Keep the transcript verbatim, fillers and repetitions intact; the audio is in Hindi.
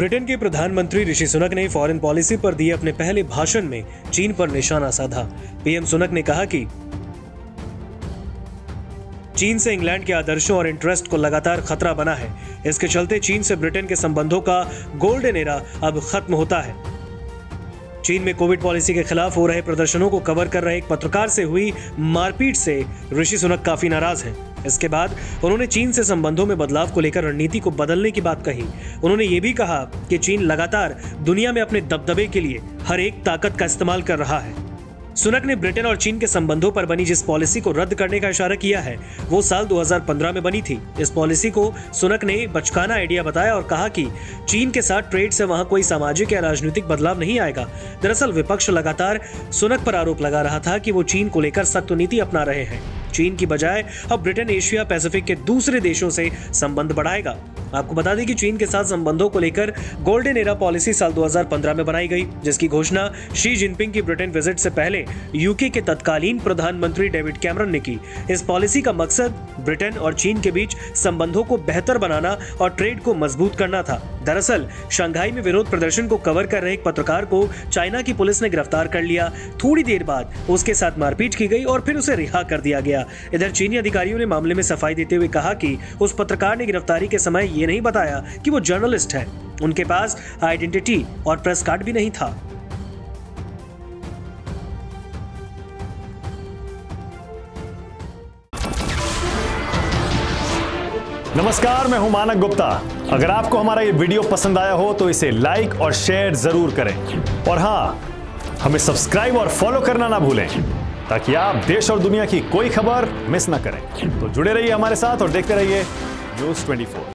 ब्रिटेन के प्रधानमंत्री ऋषि सुनक ने फॉरेन पॉलिसी पर दिए अपने पहले भाषण में चीन पर निशाना साधा। पीएम सुनक ने कहा कि चीन से इंग्लैंड के आदर्शों और इंटरेस्ट को लगातार खतरा बना है। इसके चलते चीन से ब्रिटेन के संबंधों का गोल्डन एरा अब खत्म होता है। चीन में कोविड पॉलिसी के खिलाफ हो रहे प्रदर्शनों को कवर कर रहे एक पत्रकार से हुई मारपीट से ऋषि सुनक काफी नाराज हैं। इसके बाद उन्होंने चीन से संबंधों में बदलाव को लेकर रणनीति को बदलने की बात कही। उन्होंने ये भी कहा कि चीन लगातार दुनिया में अपने दबदबे के लिए हर एक ताकत का इस्तेमाल कर रहा है। सुनक ने ब्रिटेन और चीन के संबंधों पर बनी जिस पॉलिसी को रद्द करने का इशारा किया है, वो साल दो हज़ार पंद्रह में बनी थी। इस पॉलिसी को सुनक ने बचकाना आइडिया बताया और कहा कि चीन के साथ ट्रेड से वहां कोई सामाजिक या राजनीतिक बदलाव नहीं आएगा। दरअसल विपक्ष लगातार सुनक पर आरोप लगा रहा था कि वो चीन को लेकर सख्त नीति अपना रहे हैं। चीन की बजाय अब ब्रिटेन एशिया पैसिफिक के दूसरे देशों से संबंध बढ़ाएगा। आपको बता दें कि चीन के साथ संबंधों को लेकर गोल्डन एरा पॉलिसी साल दो हज़ार पंद्रह में बनाई गई, जिसकी घोषणा शी जिनपिंग की ब्रिटेन विजिट से पहले यूके के तत्कालीन प्रधानमंत्री डेविड कैमरन ने की। इस पॉलिसी का मकसद ब्रिटेन और चीन के बीच संबंधों को बेहतर बनाना और ट्रेड को मजबूत करना था। दरअसल शंघाई में विरोध प्रदर्शन को कवर कर रहे एक पत्रकार को चाइना की पुलिस ने गिरफ्तार कर लिया। थोड़ी देर बाद उसके साथ मारपीट की गई और फिर उसे रिहा कर दिया गया। इधर चीनी अधिकारियों ने मामले में सफाई देते हुए कहा कि उस पत्रकार ने गिरफ्तारी के समय ये नहीं बताया कि वो जर्नलिस्ट है। उनके पास आइडेंटिटी और प्रेस कार्ड भी नहीं था। नमस्कार, मैं हूं मानक गुप्ता। अगर आपको हमारा ये वीडियो पसंद आया हो तो इसे लाइक और शेयर जरूर करें और हाँ, हमें सब्सक्राइब और फॉलो करना ना भूलें ताकि आप देश और दुनिया की कोई खबर मिस ना करें। तो जुड़े रहिए हमारे साथ और देखते रहिए न्यूज़ चौबीस।